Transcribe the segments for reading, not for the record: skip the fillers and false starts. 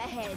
Head.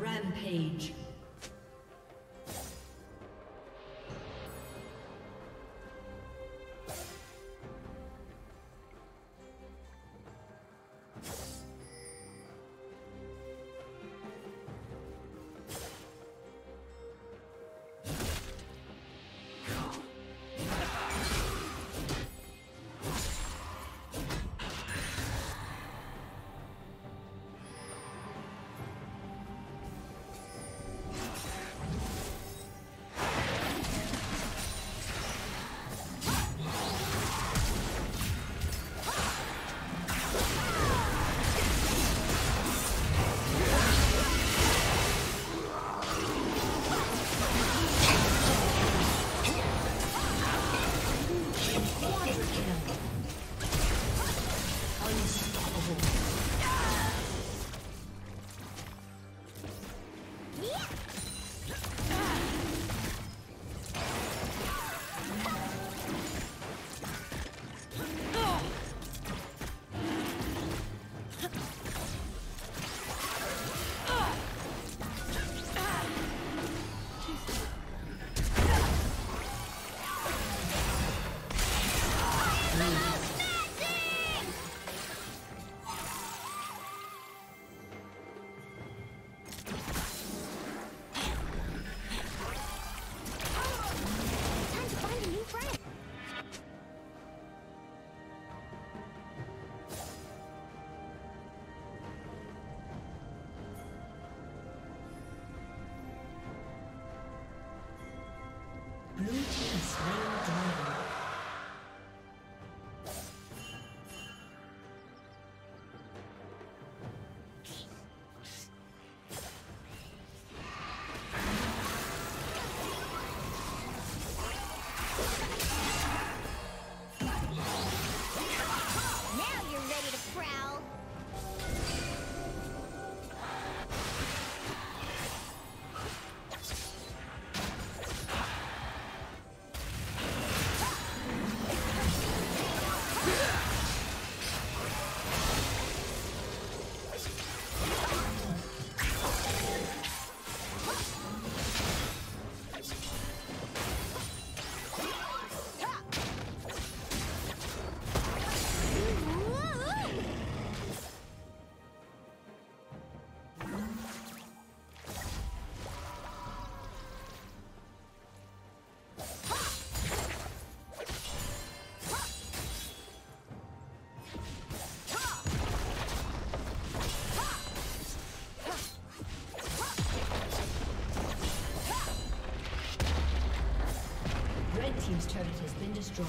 Rampage. Team's turret has been destroyed.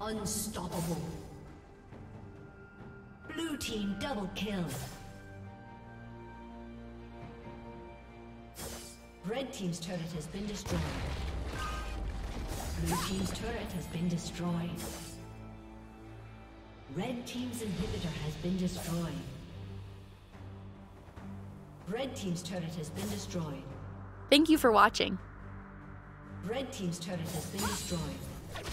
Unstoppable. Blue team double kill. Red team's turret has been destroyed. Blue team's turret has been destroyed. Red team's inhibitor has been destroyed. Red team's turret has been destroyed. Thank you for watching. Red team's turret has been destroyed.